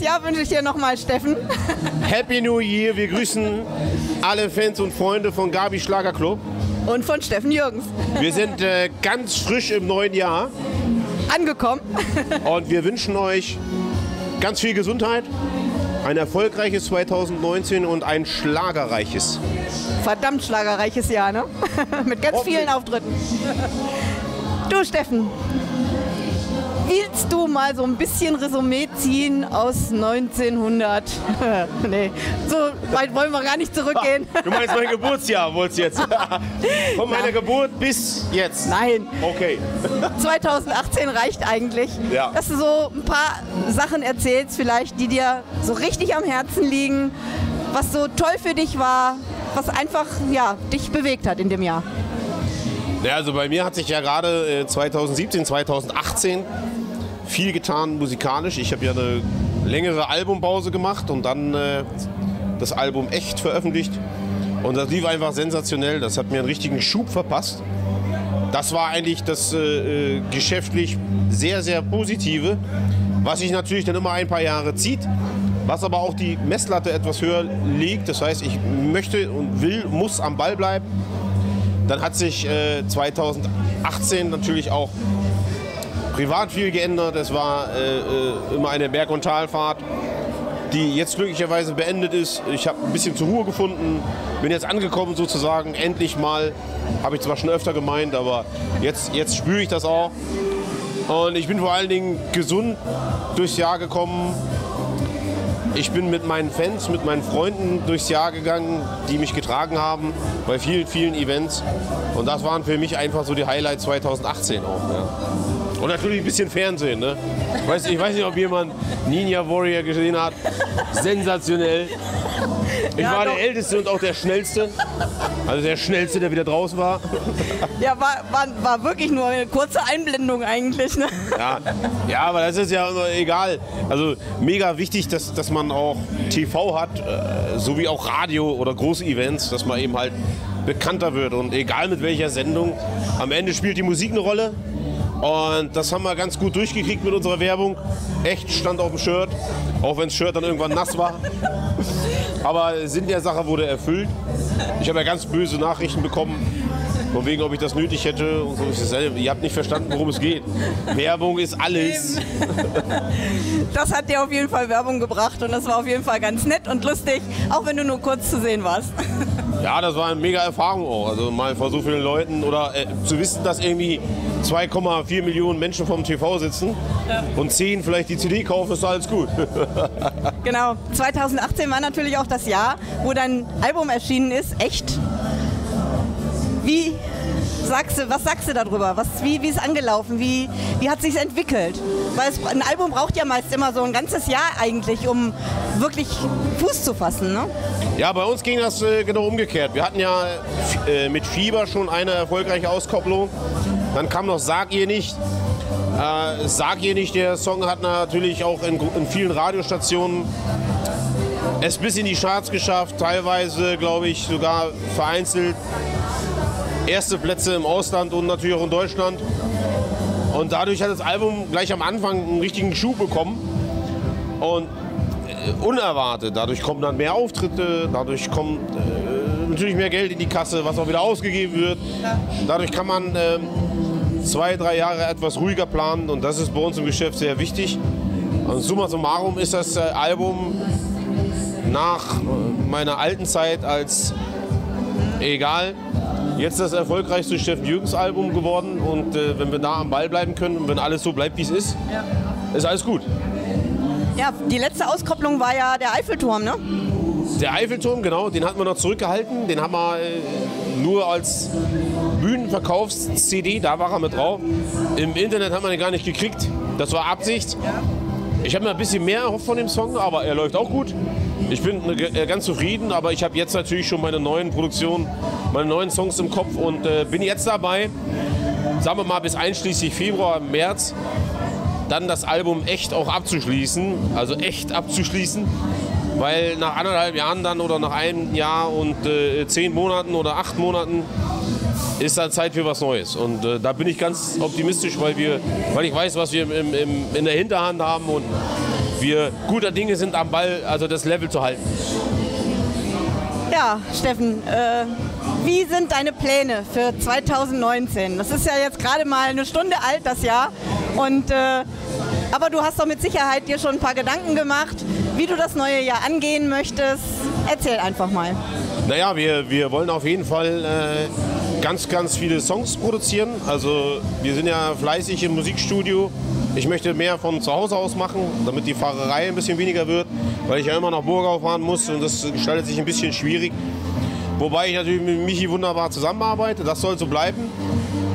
neues Jahr wünsche ich dir nochmal, Steffen. Happy New Year. Wir grüßen alle Fans und Freunde von Gabis Schlagerclub. Und von Steffen Jürgens. Wir sind ganz frisch im neuen Jahr angekommen. Und wir wünschen euch ganz viel Gesundheit, ein erfolgreiches 2019 und ein schlagerreiches. Verdammt schlagerreiches Jahr, ne? Mit ganz vielen Auftritten. Du, Steffen, willst du mal so ein bisschen Resümee ziehen aus 1900? Nee, so weit wollen wir gar nicht zurückgehen. Du meinst mein Geburtsjahr, wolltest du jetzt? Von meiner Geburt bis jetzt? Nein. Okay. 2018 reicht eigentlich. Ja. Dass du so ein paar Sachen erzählst vielleicht, die dir so richtig am Herzen liegen, was so toll für dich war, was einfach ja, dich bewegt hat in dem Jahr. Ja, also bei mir hat sich ja gerade 2017, 2018 viel getan musikalisch. Ich habe ja eine längere Albumpause gemacht und dann das Album Echt veröffentlicht. Und das lief einfach sensationell. Das hat mir einen richtigen Schub verpasst. Das war eigentlich das geschäftlich sehr, sehr Positive, was sich natürlich dann immer ein paar Jahre zieht, was aber auch die Messlatte etwas höher liegt. Das heißt, ich möchte und will, muss am Ball bleiben. Dann hat sich 2018 natürlich auch privat viel geändert. Es war immer eine Berg- und Talfahrt, die jetzt glücklicherweise beendet ist. Ich habe ein bisschen zur Ruhe gefunden, bin jetzt angekommen sozusagen, endlich mal. Habe ich zwar schon öfter gemeint, aber jetzt spüre ich das auch. Und ich bin vor allen Dingen gesund durchs Jahr gekommen. Ich bin mit meinen Fans, mit meinen Freunden durchs Jahr gegangen, die mich getragen haben bei vielen, vielen Events. Und das waren für mich einfach so die Highlights 2018 auch. Ja. Und natürlich ein bisschen Fernsehen. Ne? Ich weiß nicht, ob jemand Ninja Warrior gesehen hat. Sensationell. Ich war der Älteste und auch der Schnellste. Also der Schnellste, der wieder draußen war. Ja, war wirklich nur eine kurze Einblendung eigentlich. Ne? Ja, aber das ist ja egal. Also mega wichtig, dass man auch TV hat, sowie auch Radio oder große Events, dass man eben halt bekannter wird. Und egal mit welcher Sendung, am Ende spielt die Musik eine Rolle. Und das haben wir ganz gut durchgekriegt mit unserer Werbung. Echt stand auf dem Shirt, auch wenn das Shirt dann irgendwann nass war. Aber Sinn der Sache wurde erfüllt. Ich habe ja ganz böse Nachrichten bekommen, von wegen, ob ich das nötig hätte. Und so. Ich sage, ihr habt nicht verstanden, worum es geht. Werbung ist alles. Das hat dir auf jeden Fall Werbung gebracht und das war auf jeden Fall ganz nett und lustig, auch wenn du nur kurz zu sehen warst. Ja, das war eine mega Erfahrung auch. Also mal vor so vielen Leuten oder zu wissen, dass irgendwie 2,4 Millionen Menschen vom TV sitzen, ja, und 10 vielleicht die CD kaufen, ist alles gut. Genau. 2018 war natürlich auch das Jahr, wo dein Album erschienen ist. Echt? Wie sagst du, was sagst du darüber? Wie ist es angelaufen? Wie hat es sich entwickelt? Weil ein Album braucht ja meist immer so ein ganzes Jahr eigentlich, um wirklich Fuß zu fassen, ne? Ja, bei uns ging das genau umgekehrt. Wir hatten ja mit Fieber schon eine erfolgreiche Auskopplung. Dann kam noch Sag ihr nicht. Sag ihr nicht, der Song hat natürlich auch in vielen Radiostationen es bis in die Charts geschafft. Teilweise, glaube ich, sogar vereinzelt erste Plätze im Ausland und natürlich auch in Deutschland. Und dadurch hat das Album gleich am Anfang einen richtigen Schub bekommen. Und unerwartet, dadurch kommen dann mehr Auftritte, dadurch kommt natürlich mehr Geld in die Kasse, was auch wieder ausgegeben wird. Dadurch kann man 2, 3 Jahre etwas ruhiger planen und das ist bei uns im Geschäft sehr wichtig. Und summa summarum ist das Album nach meiner alten Zeit als egal jetzt das erfolgreichste Steffen Jürgens Album geworden und wenn wir da am Ball bleiben können und wenn alles so bleibt, wie es ist, ist alles gut. Ja, die letzte Auskopplung war ja der Eiffelturm, ne? Der Eiffelturm, genau, den hatten wir noch zurückgehalten, den haben wir nur als Bühnenverkaufs-CD, da war er mit drauf. Im Internet haben wir den gar nicht gekriegt, das war Absicht. Ich habe mir ein bisschen mehr erhofft von dem Song, aber er läuft auch gut. Ich bin ganz zufrieden, aber ich habe jetzt natürlich schon meine neuen Produktionen, meine neuen Songs im Kopf und bin jetzt dabei, sagen wir mal bis einschließlich Februar, März, dann das Album Echt auch abzuschließen, also echt abzuschließen, weil nach 1,5 Jahren dann oder nach einem Jahr und 10 Monaten oder 8 Monaten ist dann Zeit für was Neues und da bin ich ganz optimistisch, weil ich weiß, was wir in der Hinterhand haben und wir guter Dinge sind am Ball, also das Level zu halten. Ja, Steffen, wie sind deine Pläne für 2019? Das ist ja jetzt gerade mal eine Stunde alt, das Jahr. Und, aber du hast doch mit Sicherheit dir schon ein paar Gedanken gemacht, wie du das neue Jahr angehen möchtest. Erzähl einfach mal. Naja, wir wollen auf jeden Fall ganz viele Songs produzieren. Also wir sind ja fleißig im Musikstudio. Ich möchte mehr von zu Hause aus machen, damit die Fahrerei ein bisschen weniger wird, weil ich ja immer nach Burgau fahren muss und das gestaltet sich ein bisschen schwierig. Wobei ich natürlich mit Michi wunderbar zusammenarbeite, das soll so bleiben,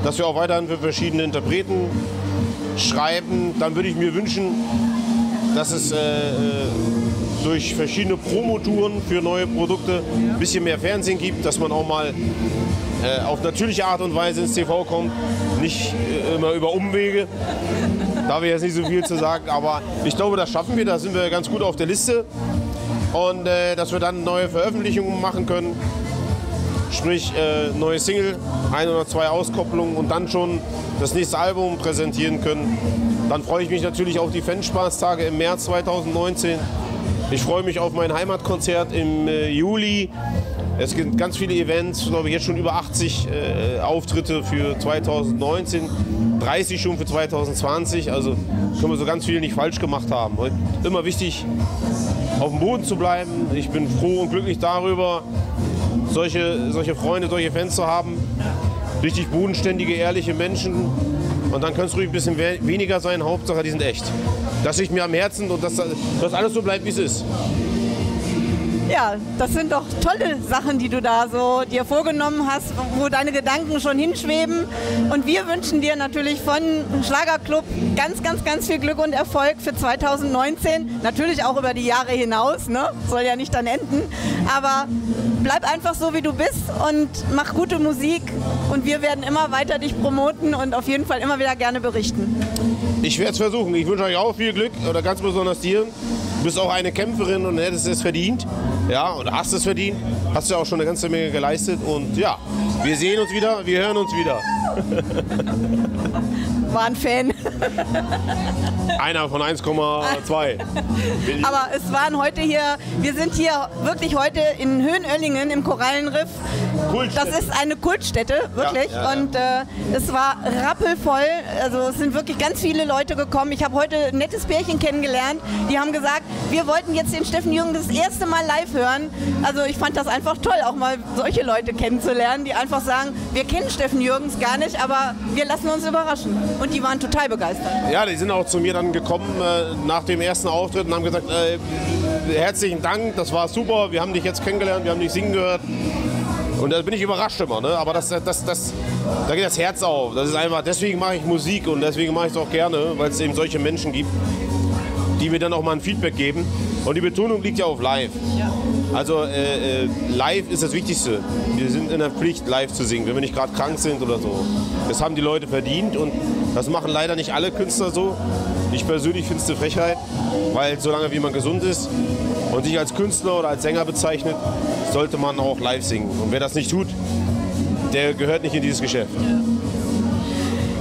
dass wir auch weiterhin für verschiedene Interpreten schreiben. Dann würde ich mir wünschen, dass es durch verschiedene Promotouren für neue Produkte ein bisschen mehr Fernsehen gibt, dass man auch mal auf natürliche Art und Weise ins TV kommt, nicht immer über Umwege. Da habe ich jetzt nicht so viel zu sagen, aber ich glaube, das schaffen wir, da sind wir ganz gut auf der Liste. Und dass wir dann neue Veröffentlichungen machen können, sprich neue Single, 1 oder 2 Auskopplungen und dann schon das nächste Album präsentieren können. Dann freue ich mich natürlich auf die Fanspaßtage im März 2019. Ich freue mich auf mein Heimatkonzert im Juli. Es gibt ganz viele Events, glaube ich jetzt schon über 80 Auftritte für 2019, 30 schon für 2020, also können wir so ganz viel nicht falsch gemacht haben. Und immer wichtig, auf dem Boden zu bleiben. Ich bin froh und glücklich darüber, solche Freunde, solche Fans zu haben, richtig bodenständige, ehrliche Menschen. Und dann können es ruhig ein bisschen weniger sein, Hauptsache die sind echt. Das liegt mir am Herzen und dass alles so bleibt, wie es ist. Ja, das sind doch tolle Sachen, die du da so dir vorgenommen hast, wo deine Gedanken schon hinschweben. Und wir wünschen dir natürlich von Schlagerclub ganz viel Glück und Erfolg für 2019. Natürlich auch über die Jahre hinaus, ne? Soll ja nicht dann enden. Aber bleib einfach so, wie du bist und mach gute Musik. Und wir werden immer weiter dich promoten und auf jeden Fall immer wieder gerne berichten. Ich werde es versuchen. Ich wünsche euch auch viel Glück oder ganz besonders dir. Du bist auch eine Kämpferin und hättest es verdient. Ja, und hast es verdient, hast ja auch schon eine ganze Menge geleistet und ja, wir sehen uns wieder, wir hören uns wieder. War ein Fan. Einer von 1,2. Aber es waren heute hier, wir sind hier wirklich heute in Höhenöllingen im Korallenriff. Das ist eine Kultstätte, wirklich. Ja, ja, ja. Und es war rappelvoll, also es sind wirklich ganz viele Leute gekommen. Ich habe heute ein nettes Pärchen kennengelernt, die haben gesagt, wir wollten jetzt den Steffen Jürgens das erste Mal live hören. Also ich fand das einfach toll, auch mal solche Leute kennenzulernen, die einfach sagen, wir kennen Steffen Jürgens gar nicht, aber wir lassen uns überraschen. Und die waren total begeistert. Ja, die sind auch zu mir dann gekommen nach dem ersten Auftritt und haben gesagt, herzlichen Dank, das war super, wir haben dich jetzt kennengelernt, wir haben dich singen gehört. Und da bin ich überrascht immer, ne? Aber da geht das Herz auf. Das ist einfach, deswegen mache ich Musik und deswegen mache ich es auch gerne, weil es eben solche Menschen gibt, die mir dann auch mal ein Feedback geben. Und die Betonung liegt ja auf live. Also live ist das Wichtigste. Wir sind in der Pflicht, live zu singen, wenn wir nicht gerade krank sind oder so. Das haben die Leute verdient und das machen leider nicht alle Künstler so. Ich persönlich finde es eine Frechheit, weil solange wie man gesund ist und sich als Künstler oder als Sänger bezeichnet, sollte man auch live singen. Und wer das nicht tut, der gehört nicht in dieses Geschäft.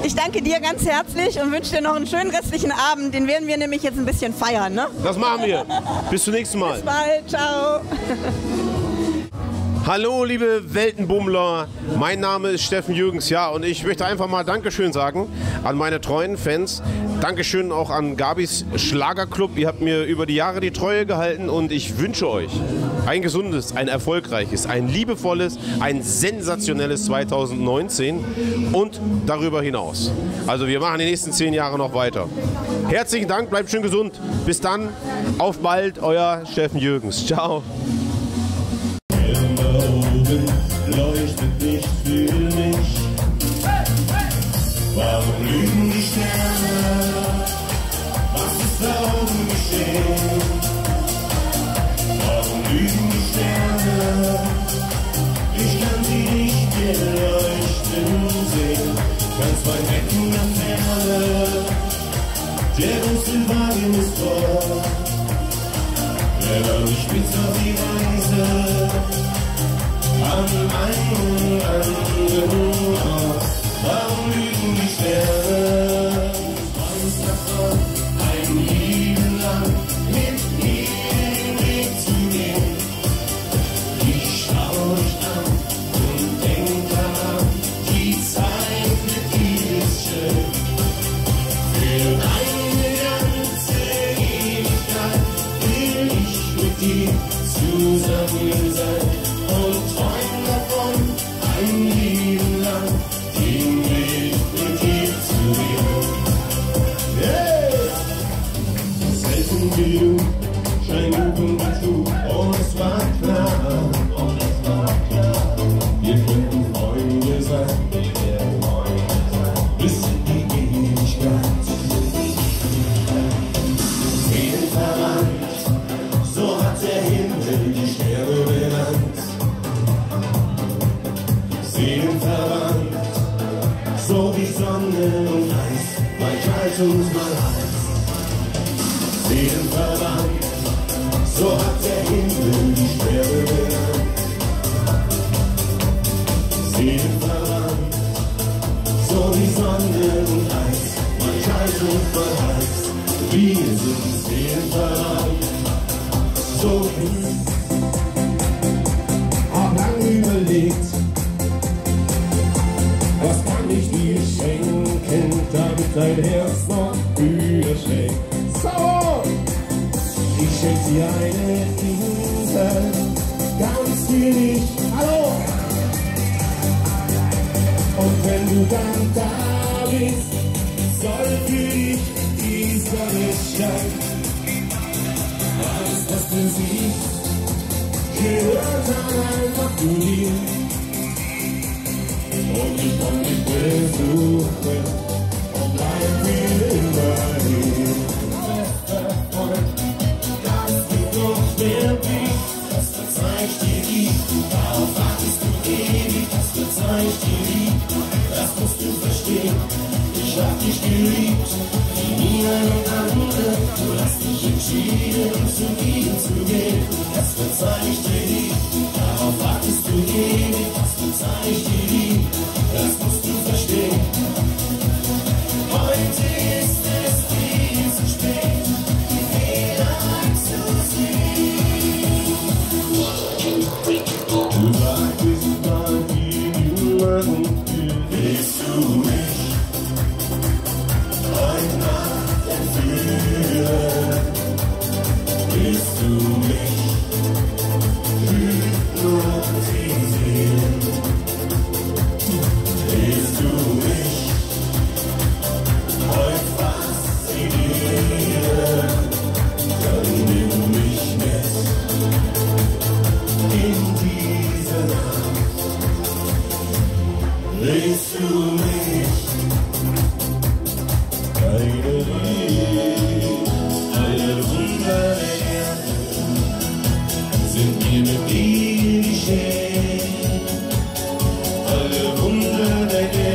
Ich danke dir ganz herzlich und wünsche dir noch einen schönen restlichen Abend. Den werden wir nämlich jetzt ein bisschen feiern, ne? Das machen wir. Bis zum nächsten Mal. Bis bald. Ciao. Hallo, liebe Weltenbummler. Mein Name ist Steffen Jürgens. Ja, und ich möchte einfach mal Dankeschön sagen an meine treuen Fans. Dankeschön auch an Gabis Schlagerclub. Ihr habt mir über die Jahre die Treue gehalten und ich wünsche euch ein gesundes, ein erfolgreiches, ein liebevolles, ein sensationelles 2019 und darüber hinaus. Also wir machen die nächsten 10 Jahre noch weiter. Herzlichen Dank, bleibt schön gesund. Bis dann, auf bald, euer Steffen Jürgens. Ciao. Warum lügen die Sterne? Was ist da oben geschehen? Warum lügen die Sterne? Ich kann sie nicht beleuchten sehen. Ganz weit weg in der Ferne, der große Wagen ist dort. Wer war nicht mit auf die Weise? An einem anderen Ort. Warum lügen die Sterne? Ein Leben lang. zusammen sein und träumen davon, ein Leben lang den Weg mit dir zu gehen. Yeah! Selten wie du, Scheingruppen warst du, oh das war klar, oh das war klar. Wir könnten Freunde sein, wir werden Freunde sein, bis in die Ewigkeit. Jeden Verwandt, so hat der Himmel die Sterne benannt. Jeden verwandt, so wie Sonne und Eis, mal kalt und mal heiß. Jeden verwandt, so hat der Himmel die Sterne benannt. Jeden verwandt, so wie Sonne und Eis, mal kalt und mal heiß. Wir sind seelenverwandt, so hab lang überlegt, was kann ich dir schenken, damit dein Herz noch höher schlägt. So, ich schenk dir eine Insel, ganz wenig, hallo. Und wenn du dann da bist, soll für dich die Sonne scheint, alles was du siehst, gehört dann einfach zu dir. Und ich komm dich besuchen und bleib mir immer hier. Das gibt doch wirklich, das bezeichnet dir lieb, darauf wartest du ewig, das bezeichnet dir lieb, das musst du verstehen, ich hab dich geliebt. Nie eine andere, du hast dich entschieden, zu mir zu gehen. Das verzeih ich dir lieb, darauf wartest du ewig. Das verzeih ich dir lieb, das musst du verstehen. Heute ist es viel zu spät, die Fehler einzusehen. Du sagtest mal, wie du machen willst du mich. Willst du mich hypnotisieren? Willst du mich heute faszinieren? Dann nimm mich mit in diese Nacht. Willst du mich deine Wunder sind mir mit dir geschehen, alle Wunder der Erde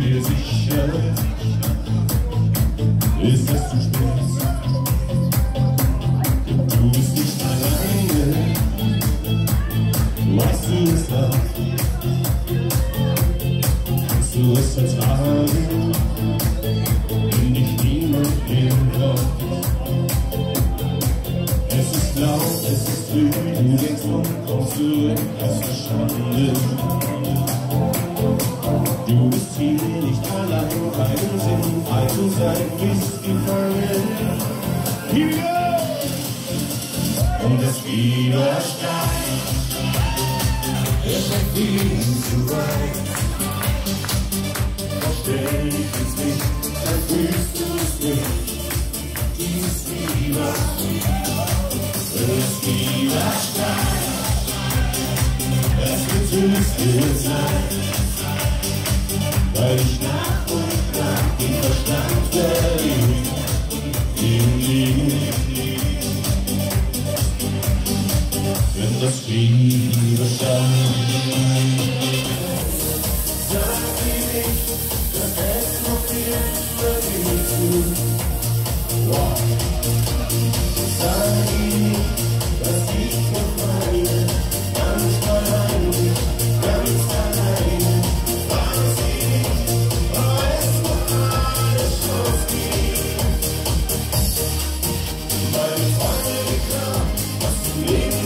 dir sicher? Ist es zu spät? Machst du es doch? Kannst du es vertragen, wenn dich niemand gehen braucht? Es ist blau, es ist grün, du denkst und kommst zurück, hast verstanden. Du bist hier nicht allein, keinen Sinn, frei zu sein, bist gefangen. Here we go! Und es wieder steigt. Es steigt viel zu weit. Doch stell dich ins Licht, dann fühlst du es nicht. Dieses Fieber, das Fieber steigt. Es wird höchste Zeit, weil ich nach und nach den Verstand verliere. Im Leben. Wenn das Fieber steigt, sag ihr nicht, dass es noch dir vergeht zu. Wow. Sag ihr nicht, dass ich noch meine, ganz alleine, ganz alleine. Weiß ich nicht, weiß noch eine Chance gibt. Meine Freunde geklaut, was du lebst.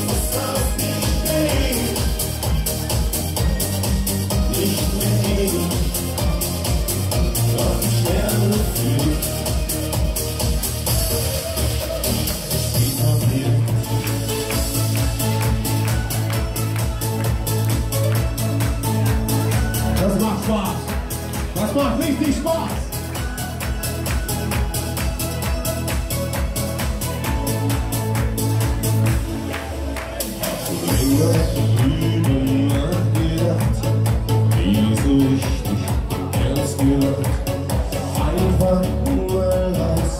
Das macht Spaß. Das macht richtig Spaß. Einfach nur raus,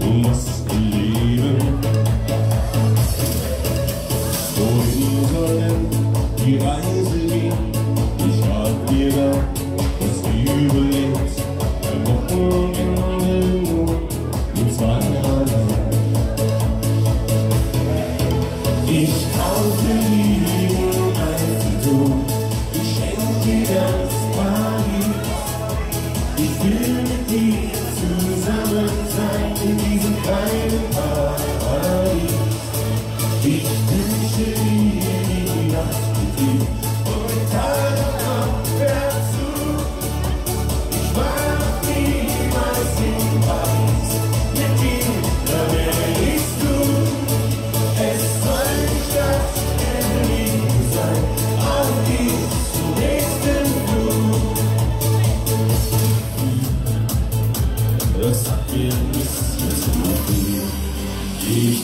du musst leben. Wohin soll denn die Reise gehen? Ich hab dir das überlegt. Ein Wochenende nur mit zwei allein. Ich kaufe Liebe einzutun.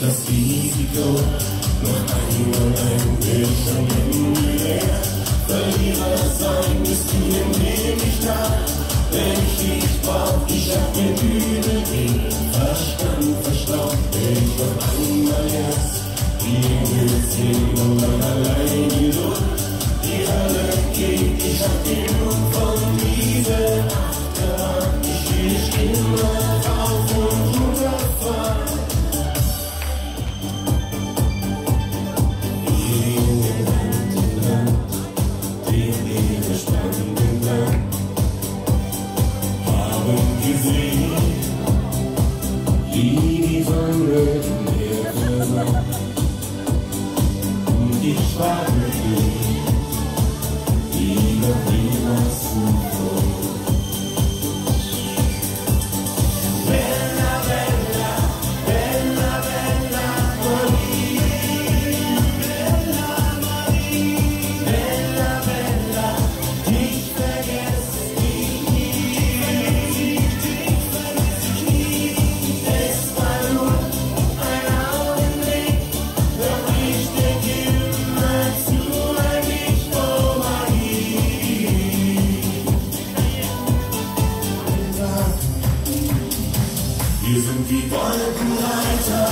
Das Risiko, noch einmal ein Bild am Ende. Verlierer sein ist mir nämlich klar, wenn ich dich brauch, ich hab mir übel den Verstand verstaucht. Wenn ich noch einmal erst, wie im Glück und dann allein die Luft, die Hölle geht, ich hab den Luft von dieser Achterbahn. Ich will dich immer rauf und runter fahren. Die Zeit, die Liebe,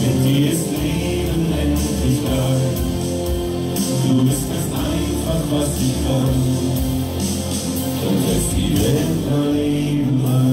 mit dir ist Leben. was sie kann. Und lässt die Welt erleben.